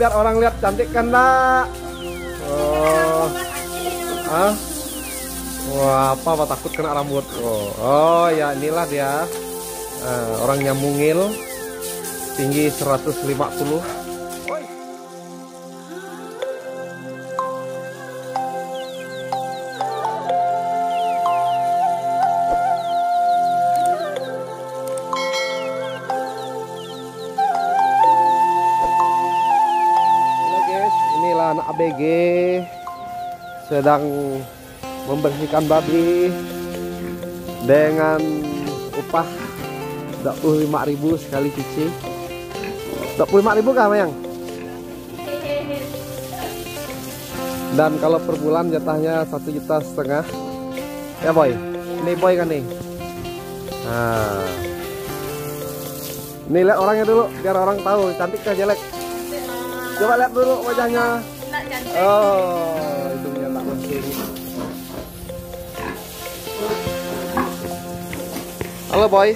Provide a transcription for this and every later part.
biar orang lihat cantik kan nak. Oh. Hah? Wah, apa takut kena rambut. Oh, oh ya inilah dia. Orangnya mungil. Tinggi 150. Oi. Inilah anak ABG sedang membersihkan babi dengan upah 25.000 sekali cuci. 25.000 kah Mayang? Dan kalau per bulan jatahnya 1,5 juta. Ya boy, ini boy kan nih. Nah, ini lihat orangnya dulu biar orang tahu cantik kah jelek. Coba lihat dulu wajahnya. Oh, itu yang tak penting. Halo boy.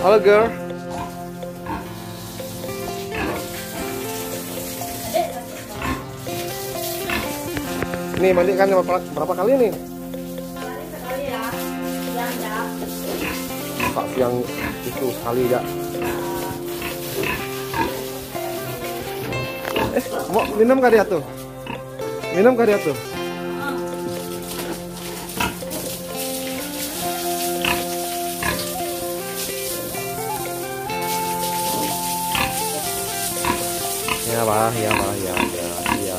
Halo girl. Nih mandikan berapa kali nih? Sekali ya. Siang itu sekali ya. Mau minum kah dia tuh? Minum kah dia tuh? Ya bah, ya bah, ya, ya, ya.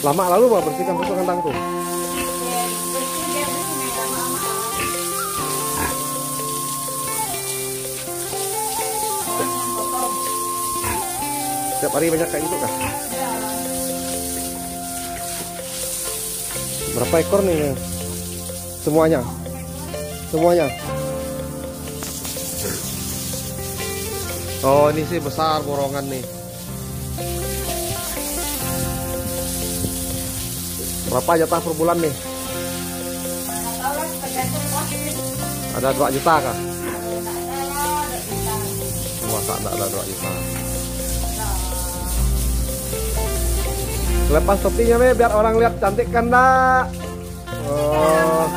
Lama lalu bah bersihkan kutu kentangku. Setiap hari banyak kayak gitu kah? Berapa ekor nih? Semuanya? Semuanya? Oh ini sih besar borongan nih. Berapa jatah per bulan nih? Ada 2 juta kah? Masa enggak ada 2 juta. Lepas topinya me biar orang lihat cantik kan nak. Oh.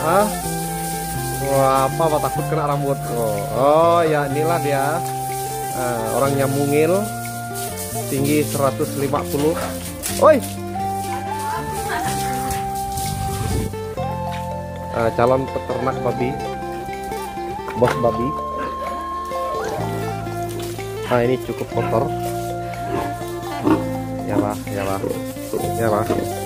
Hah? Wah, apa takut kena rambut. Oh, oh ya inilah dia. Orangnya mungil. Tinggi 150. Oi. Calon peternak babi. Bos babi. Nah, ini cukup kotor. Ya lah, ya lah, ya lah.